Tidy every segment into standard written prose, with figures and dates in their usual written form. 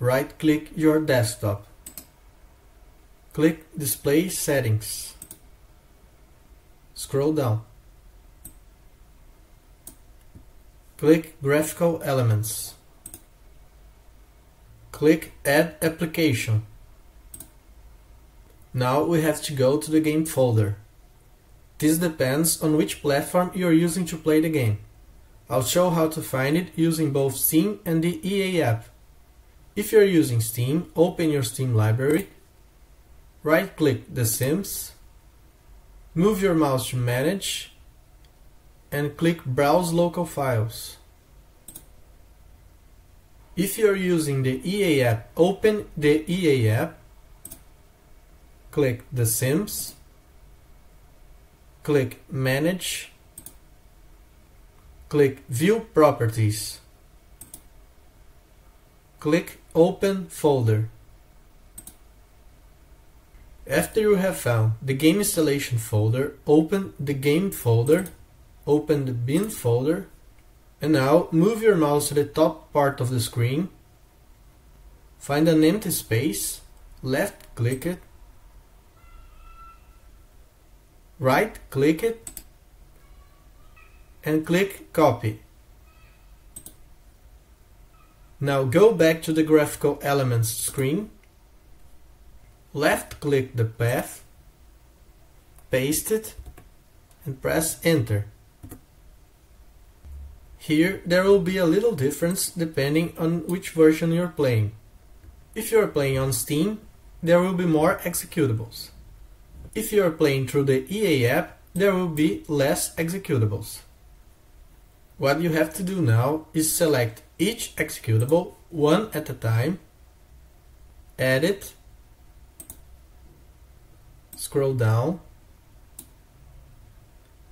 Right-click your desktop. Click Display Settings. Scroll down. Click Graphical Elements. Click Add Application. Now we have to go to the game folder. This depends on which platform you are using to play the game. I'll show how to find it using both Steam and the EA app. If you are using Steam, open your Steam library, right-click The Sims, move your mouse to Manage, and click Browse Local Files. If you are using the EA app, open the EA app, click The Sims, click Manage, click View Properties, click Open Folder. After you have found the game installation folder, open the game folder, open the bin folder, and now move your mouse to the top part of the screen, find an empty space, left click it, right click it, and click Copy. Now go back to the graphical elements screen, left click the path, paste it, and press Enter. Here there will be a little difference depending on which version you are playing. If you are playing on Steam, there will be more executables. If you are playing through the EA app, there will be less executables. What you have to do now is select each executable one at a time, edit, scroll down,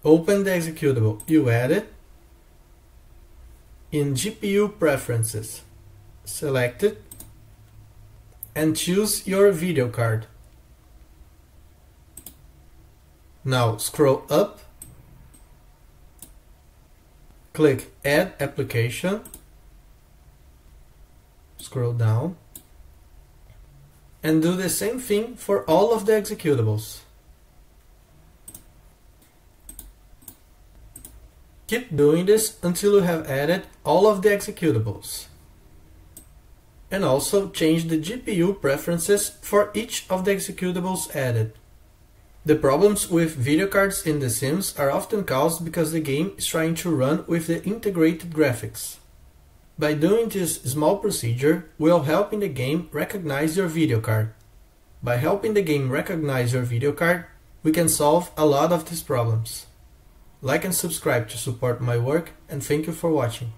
open the executable you added, in GPU preferences, select it, and choose your video card. Now scroll up, click Add Application, scroll down, and do the same thing for all of the executables. Keep doing this until you have added all of the executables. And also change the GPU preferences for each of the executables added. The problems with video cards in The Sims are often caused because the game is trying to run with the integrated graphics. By doing this small procedure, we'll help the game recognize your video card. By helping the game recognize your video card, we can solve a lot of these problems. Like and subscribe to support my work, and thank you for watching.